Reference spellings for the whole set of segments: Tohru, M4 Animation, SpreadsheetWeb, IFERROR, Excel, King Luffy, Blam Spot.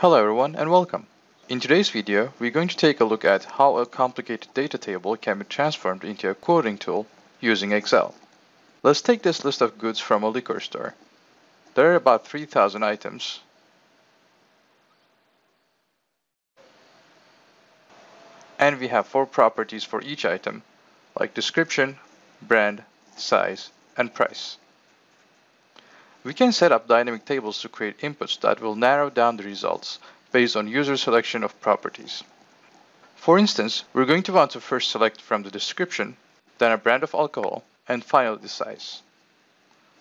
Hello everyone and welcome. In today's video, we're going to take a look at how a complicated data table can be transformed into a quoting tool using Excel. Let's take this list of goods from a liquor store. There are about 3,000 items. And we have four properties for each item, like description, brand, size, and price. We can set up dynamic tables to create inputs that will narrow down the results based on user selection of properties. For instance, we're going to want to first select from the description, then a brand of alcohol, and finally the size.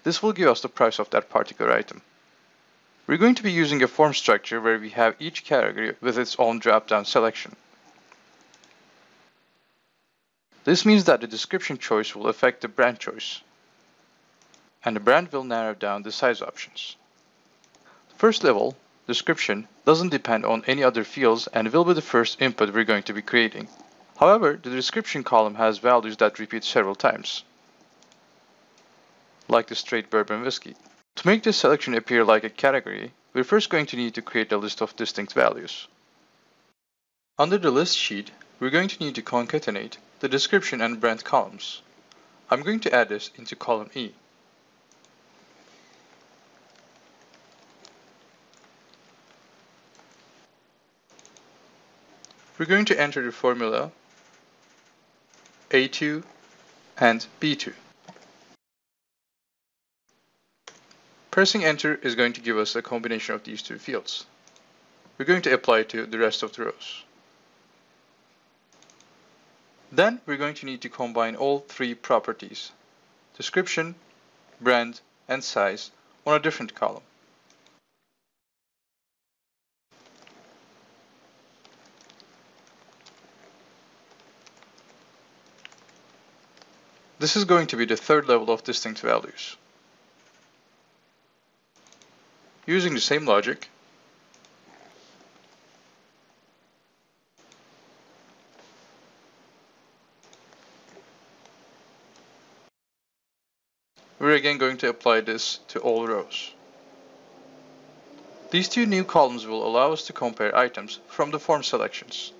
This will give us the price of that particular item. We're going to be using a form structure where we have each category with its own drop-down selection. This means that the description choice will affect the brand choice, and the brand will narrow down the size options. The first level, description, doesn't depend on any other fields and will be the first input we're going to be creating. However, the description column has values that repeat several times, like the straight bourbon whiskey. To make this selection appear like a category, we're first going to need to create a list of distinct values. Under the list sheet, we're going to need to concatenate the description and brand columns. I'm going to add this into column E. We're going to enter the formula A2 and B2. Pressing enter is going to give us a combination of these two fields. We're going to apply it to the rest of the rows. Then we're going to need to combine all three properties, description, brand, and size, on a different column. This is going to be the third level of distinct values. Using the same logic, we're again going to apply this to all rows. These two new columns will allow us to compare items from the form selections.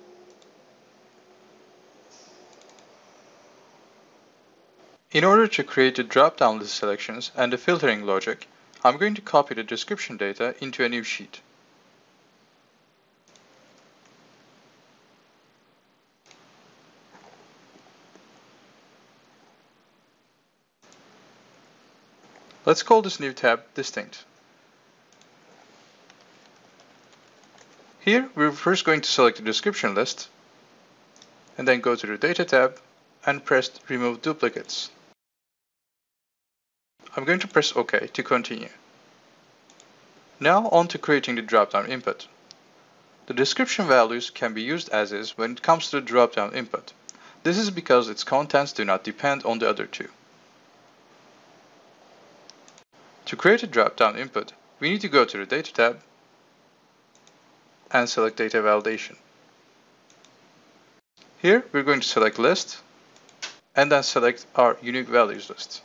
In order to create the drop-down list selections and the filtering logic, I'm going to copy the description data into a new sheet. Let's call this new tab Distinct. Here, we're first going to select the description list, and then go to the Data tab and press Remove Duplicates. I'm going to press OK to continue. Now on to creating the drop-down input. The description values can be used as is when it comes to the drop-down input. This is because its contents do not depend on the other two. To create a drop-down input, we need to go to the Data tab and select Data Validation. Here we're going to select List and then select our unique values list.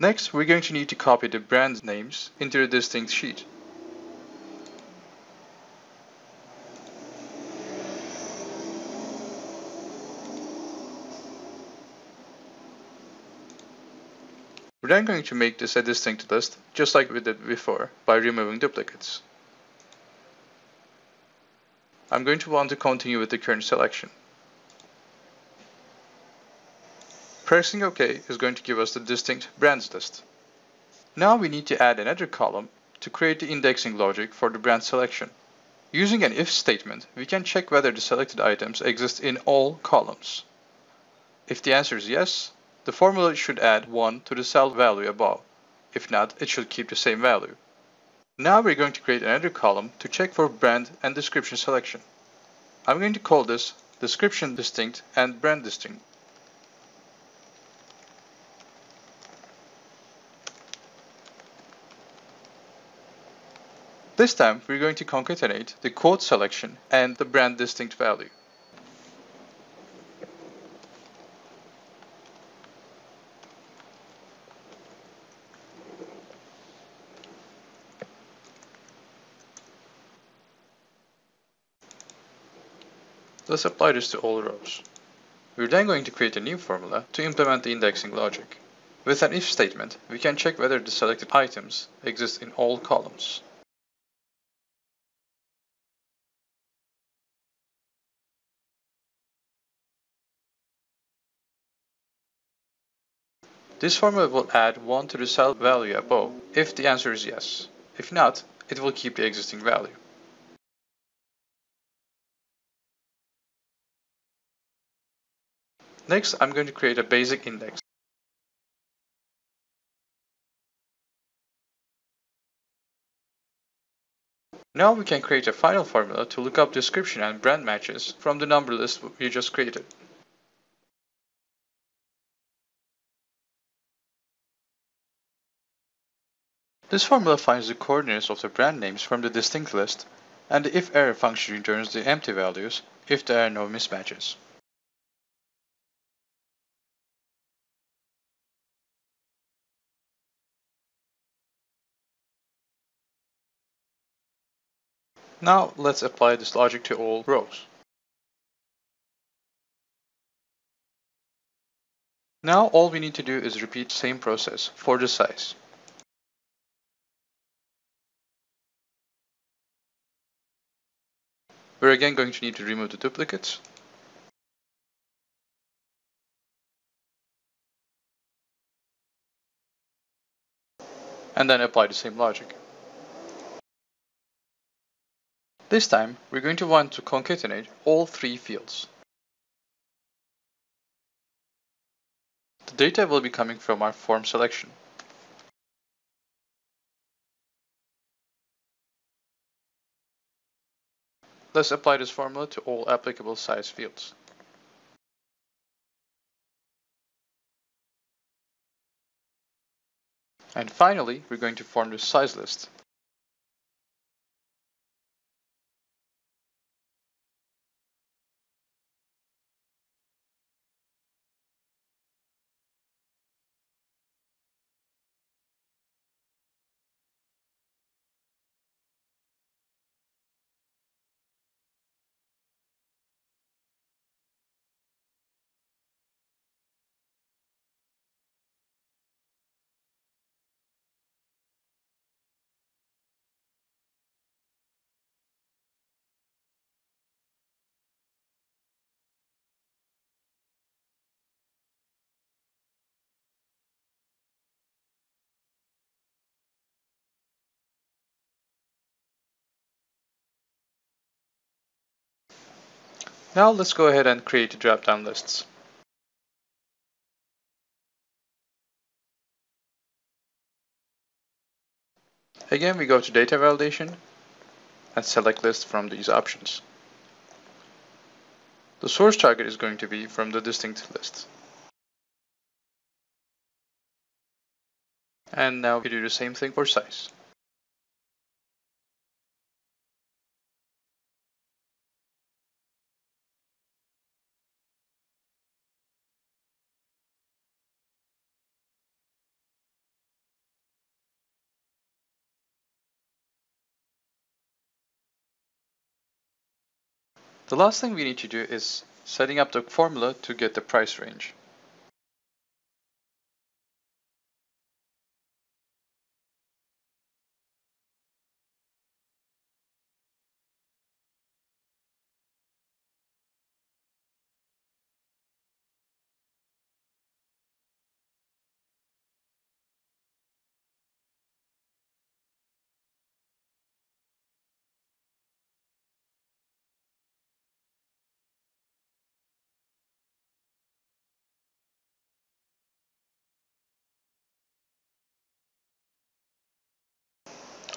Next, we're going to need to copy the brand names into the distinct sheet. We're then going to make this a distinct list, just like we did before, by removing duplicates. I'm going to want to continue with the current selection. Pressing OK is going to give us the distinct brands list. Now we need to add another column to create the indexing logic for the brand selection. Using an if statement, we can check whether the selected items exist in all columns. If the answer is yes, the formula should add 1 to the cell value above. If not, it should keep the same value. Now we're going to create another column to check for brand and description selection. I'm going to call this Description Distinct and Brand Distinct. This time, we're going to concatenate the quote selection and the brand distinct value. Let's apply this to all rows. We're then going to create a new formula to implement the indexing logic. With an if statement, we can check whether the selected items exist in all columns. This formula will add 1 to the cell value above if the answer is yes. If not, it will keep the existing value. Next, I'm going to create a basic index. Now we can create a final formula to look up description and brand matches from the number list we just created. This formula finds the coordinates of the brand names from the distinct list, and the IFERROR function returns the empty values if there are no mismatches. Now let's apply this logic to all rows. Now all we need to do is repeat the same process for the size. We're again going to need to remove the duplicates. And then apply the same logic. This time, we're going to want to concatenate all three fields. The data will be coming from our form selection. Let's apply this formula to all applicable size fields. And finally, we're going to form the size list. Now let's go ahead and create the drop-down lists. Again, we go to data validation and select list from these options. The source target is going to be from the distinct list. And now we do the same thing for size. The last thing we need to do is setting up the formula to get the price range.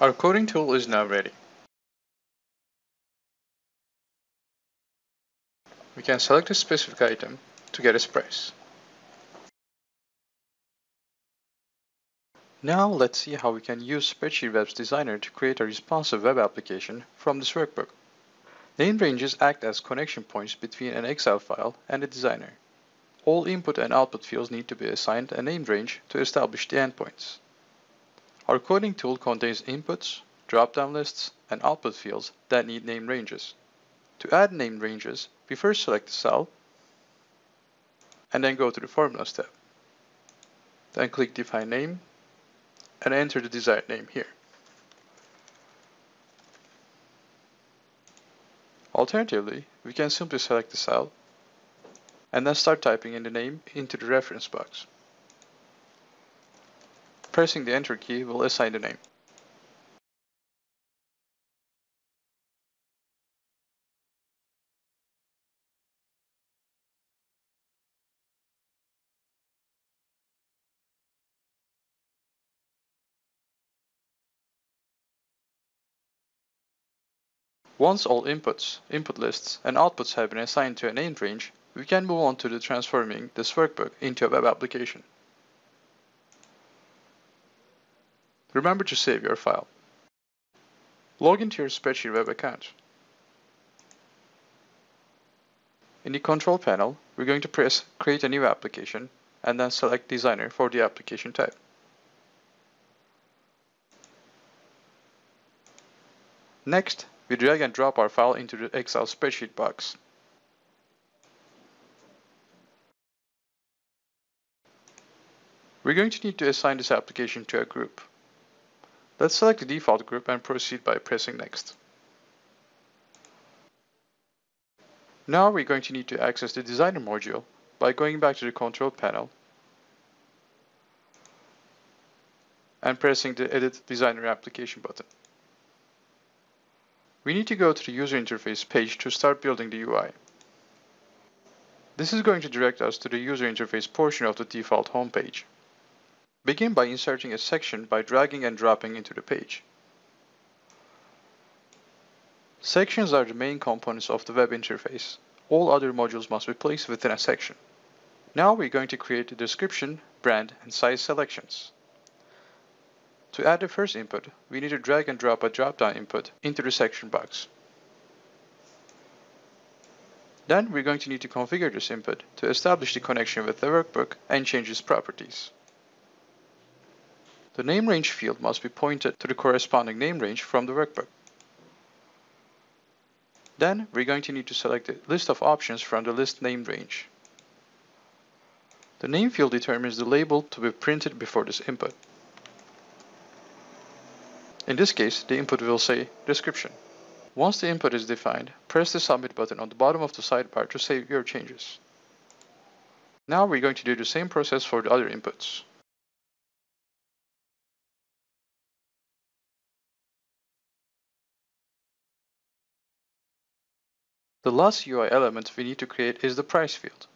Our coding tool is now ready. We can select a specific item to get its price. Now let's see how we can use SpreadsheetWeb's designer to create a responsive web application from this workbook. Name ranges act as connection points between an Excel file and the designer. All input and output fields need to be assigned a name range to establish the endpoints. Our coding tool contains inputs, drop-down lists, and output fields that need name ranges. To add named ranges, we first select the cell and then go to the Formulas tab. Then click Define Name and enter the desired name here. Alternatively, we can simply select the cell and then start typing in the name into the reference box. Pressing the Enter key will assign the name. Once all inputs, input lists, and outputs have been assigned to a named range, we can move on to the transforming this workbook into a web application. Remember to save your file. Log into your SpreadsheetWeb account. In the control panel, we're going to press Create a new application and then select Designer for the application type. Next, we drag and drop our file into the Excel spreadsheet box. We're going to need to assign this application to a group. Let's select the default group and proceed by pressing Next. Now we're going to need to access the Designer module by going back to the Control panel and pressing the Edit Designer Application button. We need to go to the user interface page to start building the UI. This is going to direct us to the user interface portion of the default home page. Begin by inserting a section by dragging and dropping into the page. Sections are the main components of the web interface. All other modules must be placed within a section. Now we're going to create the description, brand, and size selections. To add the first input, we need to drag and drop a drop-down input into the section box. Then we're going to need to configure this input to establish the connection with the workbook and change its properties. The name range field must be pointed to the corresponding name range from the workbook. Then we're going to need to select the list of options from the list name range. The name field determines the label to be printed before this input. In this case, the input will say Description. Once the input is defined, press the Submit button on the bottom of the sidebar to save your changes. Now we're going to do the same process for the other inputs. The last UI element we need to create is the Price field.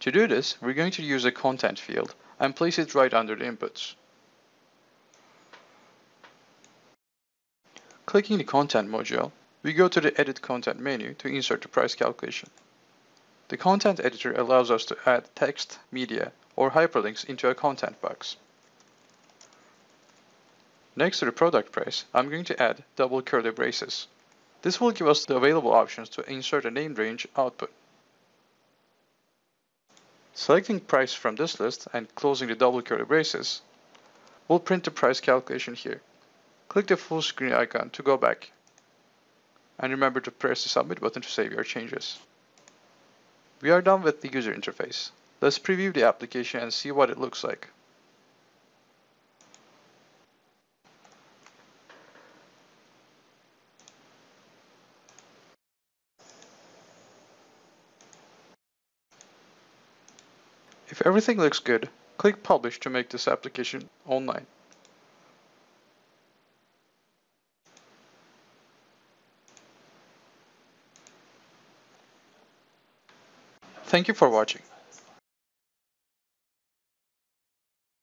To do this, we're going to use a Content field and place it right under the inputs. Clicking the Content module, we go to the Edit Content menu to insert the price calculation. The Content editor allows us to add text, media, or hyperlinks into a content box. Next to the product price, I'm going to add double curly braces. This will give us the available options to insert a named range output. Selecting price from this list and closing the double curly braces, we'll print the price calculation here. Click the full screen icon to go back, and remember to press the Submit button to save your changes. We are done with the user interface. Let's preview the application and see what it looks like. If everything looks good, click Publish to make this application online. Thank you for watching.